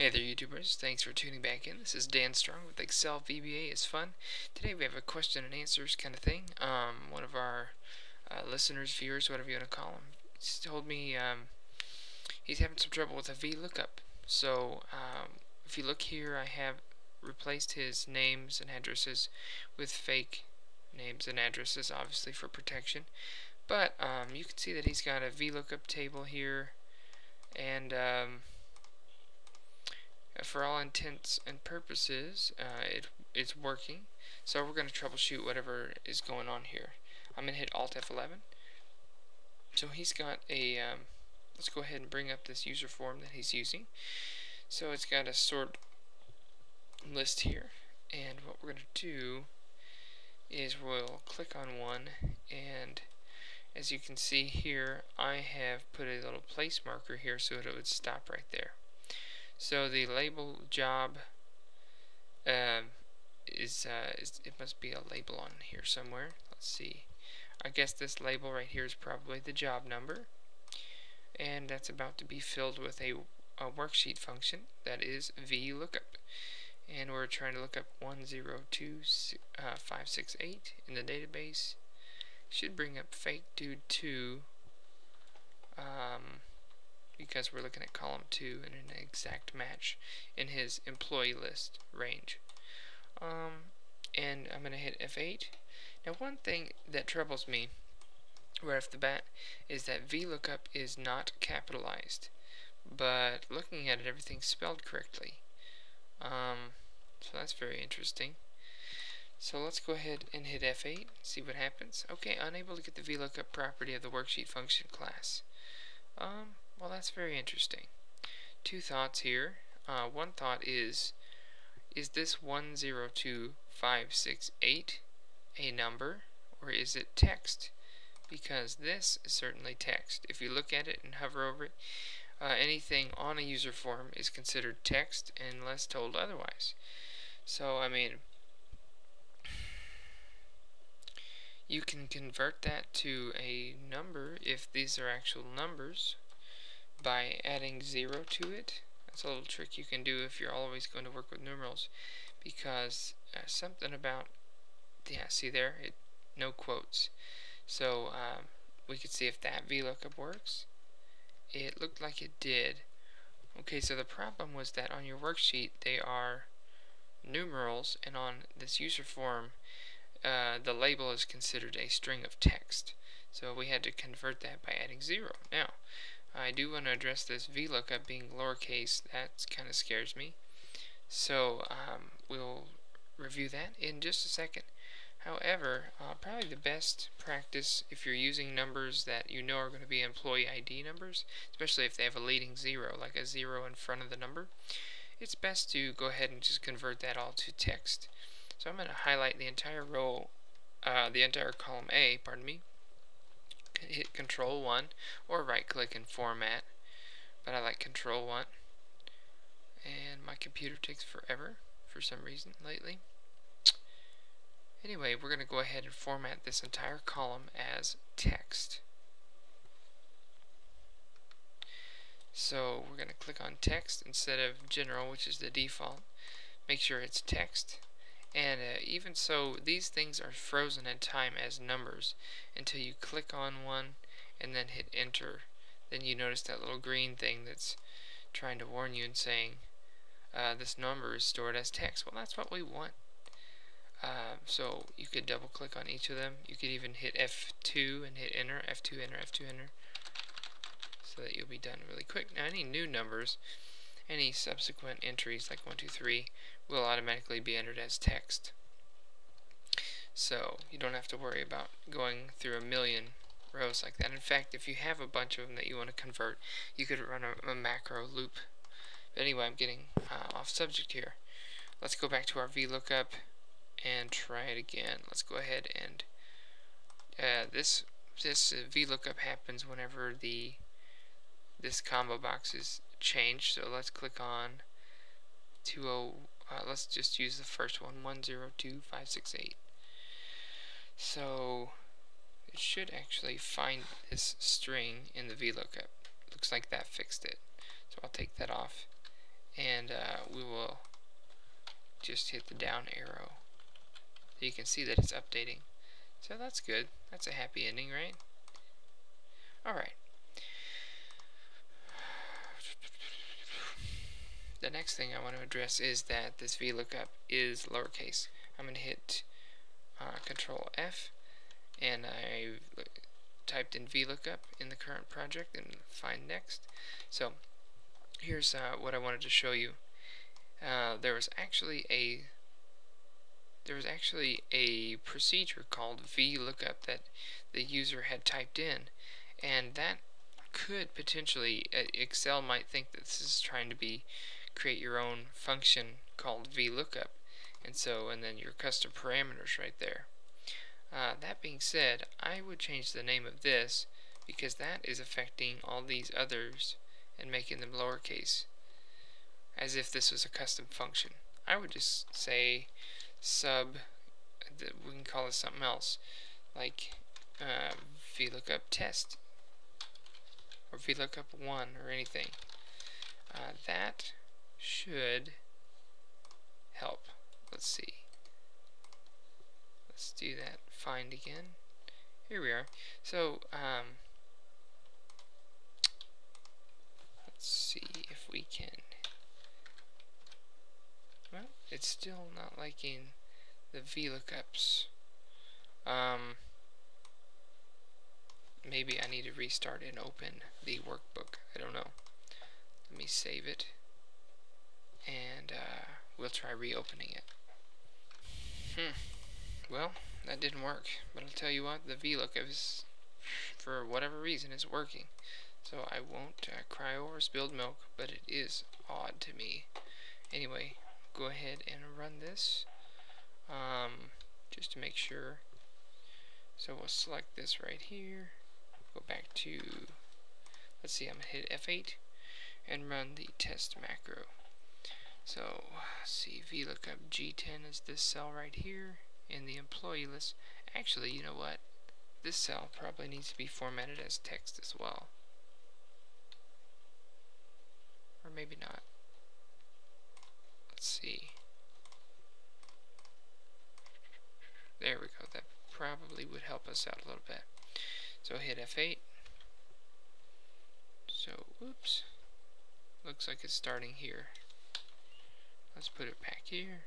Hey there YouTubers, thanks for tuning back in. This is Dan Strong with Excel VBA is Fun. Today we have a question and answers kind of thing. One of our listeners, viewers, whatever you want to call him, told me he's having some trouble with a VLOOKUP. So if you look here, I have replaced his names and addresses with fake names and addresses, obviously for protection. But you can see that he's got a VLOOKUP table here, and for all intents and purposes it's working, so we're going to troubleshoot whatever is going on here. I'm going to hit Alt F11. So he's got a let's go ahead and bring up this user form that he's using. So it's got a sort list here, and what we're going to do is we'll click on one, and as you can see here I have put a little place marker here so it would stop right there. So the label job it must be a label on here somewhere. Let's see. I guess this label right here is probably the job number, and that's about to be filled with a worksheet function that is VLOOKUP, and we're trying to look up 102568 in the database. Should bring up fakeDude2. Because we're looking at column 2 and an exact match in his employee list range. And I'm going to hit F8. Now one thing that troubles me right off the bat is that VLOOKUP is not capitalized, but looking at it, everything's spelled correctly. So that's very interesting. So let's go ahead and hit F8, see what happens. Okay, unable to get the VLOOKUP property of the worksheet function class. Well, that's very interesting. Two thoughts here. One thought is this 102568 a number, or is it text? Because this is certainly text. If you look at it and hover over it, anything on a user form is considered text unless told otherwise. So, I mean, you can convert that to a number if these are actual numbers by adding 0 to it. That's a little trick you can do if you're always going to work with numerals, because something about, yeah, see there, it, no quotes. So we could see if that VLOOKUP works. It looked like it did. Okay, so the problem was that on your worksheet they are numerals, and on this user form the label is considered a string of text. So we had to convert that by adding 0. Now, I do want to address this VLOOKUP being lowercase. That kind of scares me. So we'll review that in just a second. However, probably the best practice if you're using numbers that you know are going to be employee ID numbers, especially if they have a leading 0, like a 0 in front of the number, it's best to go ahead and just convert that all to text. So I'm going to highlight the entire row, the entire column A, pardon me, hit control 1 or right click and format, but I like control 1, and my computer takes forever for some reason lately. Anyway, we're going to go ahead and format this entire column as text. So we're going to click on text instead of general, which is the default. Make sure it's text. And even so, these things are frozen in time as numbers until you click on one and then hit enter. Then you notice that little green thing that's trying to warn you and saying this number is stored as text. Well, that's what we want. So you could double click on each of them. You could even hit F2 and hit enter, F2 enter, F2 enter, so that you'll be done really quick. Now, any new numbers, any subsequent entries like 1, 2, 3 will automatically be entered as text. So you don't have to worry about going through a million rows like that. In fact, if you have a bunch of them that you want to convert, you could run a macro loop. But anyway, I'm getting off subject here. Let's go back to our VLOOKUP and try it again. Let's go ahead and this VLOOKUP happens whenever this combo box is changed. So let's click on 20. Let's just use the first one, 102568. So it should actually find this string in the VLOOKUP. Looks like that fixed it. So I'll take that off and we will just hit the down arrow. You can see that it's updating. So that's good. That's a happy ending, right? Alright. The next thing I want to address is that this VLOOKUP is lowercase. I'm going to hit control F, and I typed in VLOOKUP in the current project and find next. So here's what I wanted to show you. There was actually a procedure called VLOOKUP that the user had typed in, and that could potentially, Excel might think that this is trying to be create your own function called VLOOKUP, and then your custom parameters right there. That being said, I would change the name of this because that is affecting all these others and making them lowercase, as if this was a custom function. I would just say sub, we can call this something else, like VLOOKUP test or VLOOKUP 1 or anything. That should help. Let's see. Let's do that. Find again. Here we are. So let's see if we can. Well, it's still not liking the VLOOKUPs. Maybe I need to restart and open the workbook. I don't know. Let me save it, and we'll try reopening it. Well, that didn't work, but I'll tell you what, the VLOOKUP is, for whatever reason, is working. So I won't cry over spilled milk, but it is odd to me. Anyway, go ahead and run this just to make sure. So we'll select this right here, go back to, let's see, I'm going to hit F8 and run the test macro. So see, VLOOKUP G10 is this cell right here in the employee list. Actually, you know what, this cell probably needs to be formatted as text as well, or maybe not. Let's see, there we go. That probably would help us out a little bit. So hit F8. So oops, looks like it's starting here. Let's put it back here.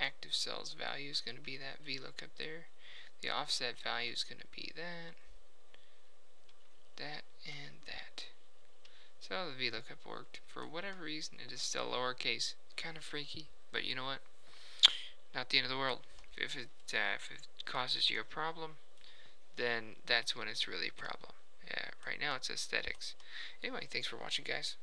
Active cells value is going to be that VLOOKUP there. The offset value is going to be that, that, and that. So the VLOOKUP worked. For whatever reason, it is still lowercase. Kind of freaky, but you know what? Not the end of the world. If it causes you a problem, then that's when it's really a problem. Right now it's aesthetics. Anyway, thanks for watching, guys.